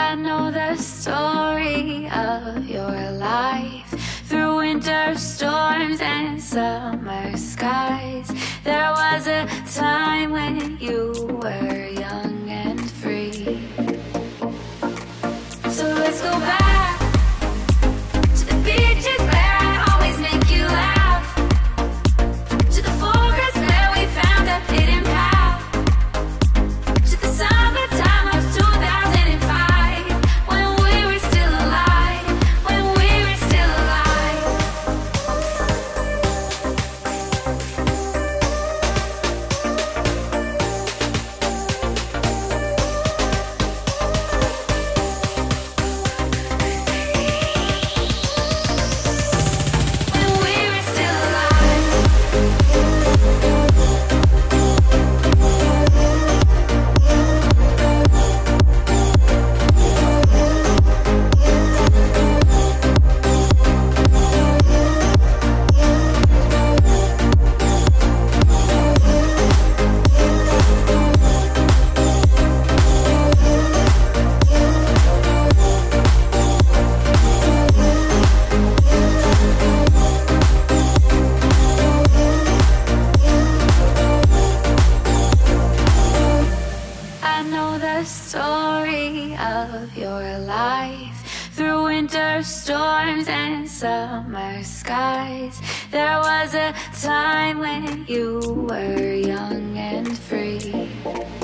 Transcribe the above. I know the story of your life. Through winter storms and summer skies, there was a time when you were young and free. So let's go back to the beaches where I always make you laugh, to the forest where we found a hidden path, to the summertime. There was a time when you were young and free.